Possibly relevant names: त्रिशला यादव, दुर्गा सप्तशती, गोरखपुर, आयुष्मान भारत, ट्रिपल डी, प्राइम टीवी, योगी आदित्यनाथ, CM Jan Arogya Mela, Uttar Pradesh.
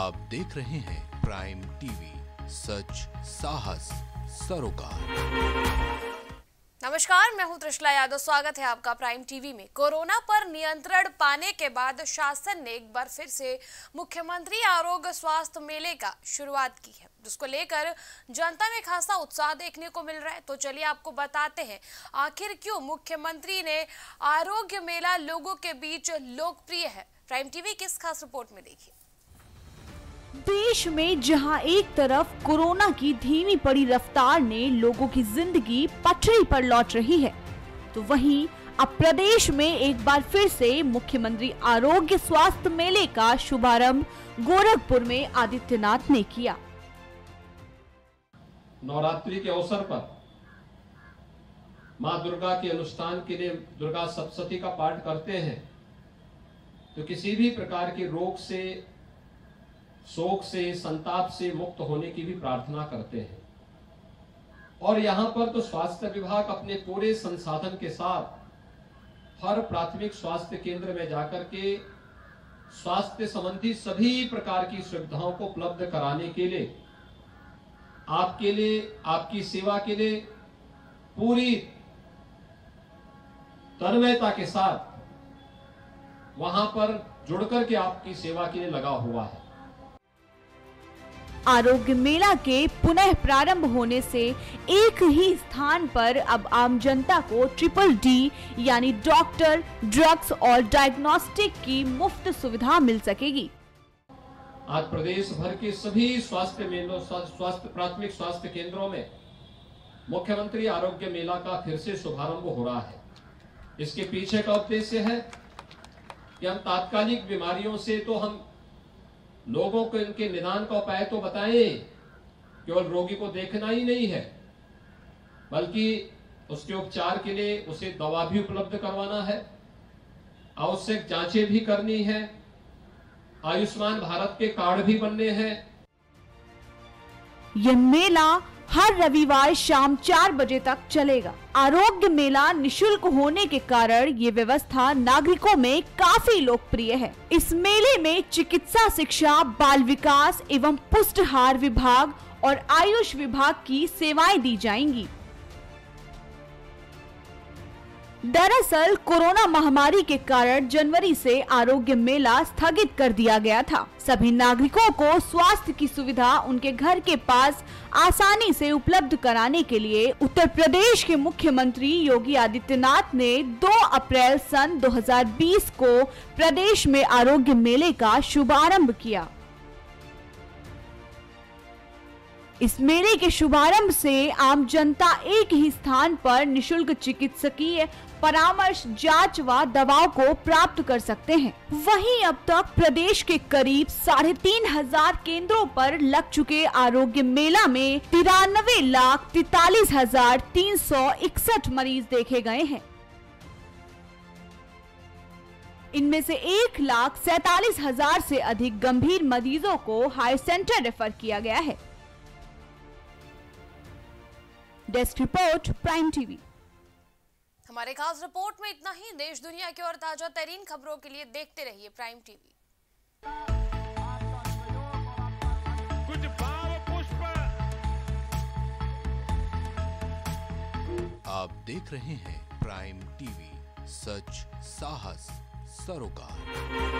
आप देख रहे हैं प्राइम टीवी, सच साहस सरोकार। नमस्कार, मैं हूं त्रिशला यादव। स्वागत है आपका प्राइम टीवी में। कोरोना पर नियंत्रण पाने के बाद शासन ने एक बार फिर से मुख्यमंत्री आरोग्य स्वास्थ्य मेले का शुरुआत की है, जिसको लेकर जनता में खासा उत्साह देखने को मिल रहा है। तो चलिए आपको बताते हैं आखिर क्यों मुख्यमंत्री ने आरोग्य मेला लोगों के बीच लोकप्रिय है। प्राइम टीवी की इस खास रिपोर्ट में देखिए। देश में जहां एक तरफ कोरोना की धीमी पड़ी रफ्तार ने लोगों की जिंदगी पटरी पर लौट रही है, तो वहीं अब प्रदेश में एक बार फिर से मुख्यमंत्री आरोग्य स्वास्थ्य मेले का शुभारंभ गोरखपुर में आदित्यनाथ ने किया। नवरात्रि के अवसर पर मां दुर्गा के अनुष्ठान के लिए दुर्गा सप्तशती का पाठ करते हैं तो किसी भी प्रकार के रोग से, शोक से, संताप से मुक्त होने की भी प्रार्थना करते हैं। और यहाँ पर तो स्वास्थ्य विभाग अपने पूरे संसाधन के साथ हर प्राथमिक स्वास्थ्य केंद्र में जाकर के स्वास्थ्य संबंधी सभी प्रकार की सुविधाओं को उपलब्ध कराने के लिए, आपके लिए, आपकी सेवा के लिए पूरी तन्मयता के साथ वहां पर जुड़कर के आपकी सेवा के लिए लगा हुआ है। आरोग्य मेला के पुनः प्रारंभ होने से एक ही स्थान पर अब आम जनता को ट्रिपल डी यानी डॉक्टर, ड्रग्स और डायग्नोस्टिक की मुफ्त सुविधा मिल सकेगी। आज प्रदेश भर के सभी स्वास्थ्य मेलों, स्वास्थ्य प्राथमिक स्वास्थ्य केंद्रों में मुख्यमंत्री आरोग्य मेला का फिर से शुभारंभ हो रहा है। इसके पीछे का उद्देश्य है कि हम तात्कालिक बीमारियों से तो हम लोगों को इनके निदान का उपाय तो बताएं, केवल रोगी को देखना ही नहीं है बल्कि उसके उपचार के लिए उसे दवा भी उपलब्ध करवाना है, आवश्यक जांचें भी करनी है, आयुष्मान भारत के कार्ड भी बनने हैं। यह मेला हर रविवार शाम 4 बजे तक चलेगा। आरोग्य मेला निशुल्क होने के कारण ये व्यवस्था नागरिकों में काफी लोकप्रिय है। इस मेले में चिकित्सा शिक्षा, बाल विकास एवं पुष्टिहार विभाग और आयुष विभाग की सेवाएं दी जाएंगी। दरअसल कोरोना महामारी के कारण जनवरी से आरोग्य मेला स्थगित कर दिया गया था। सभी नागरिकों को स्वास्थ्य की सुविधा उनके घर के पास आसानी से उपलब्ध कराने के लिए उत्तर प्रदेश के मुख्यमंत्री योगी आदित्यनाथ ने 2 अप्रैल सन 2020 को प्रदेश में आरोग्य मेले का शुभारंभ किया। इस मेले के शुभारंभ से आम जनता एक ही स्थान पर निशुल्क चिकित्सकीय परामर्श, जांच व दवाओं को प्राप्त कर सकते हैं। वहीं अब तक प्रदेश के करीब 3500 केंद्रों पर लग चुके आरोग्य मेला में 93,43,361 मरीज देखे गए हैं। इनमें से 1,47,000 से अधिक गंभीर मरीजों को हायर सेंटर रेफर किया गया है। Desk report, प्राइम टीवी। हमारे खास रिपोर्ट में इतना ही। देश दुनिया की और ताजा तरीन खबरों के लिए देखते रहिए प्राइम टीवी। कुछ भाव पुष्प आप देख रहे हैं प्राइम टीवी, सच साहस सरोकार।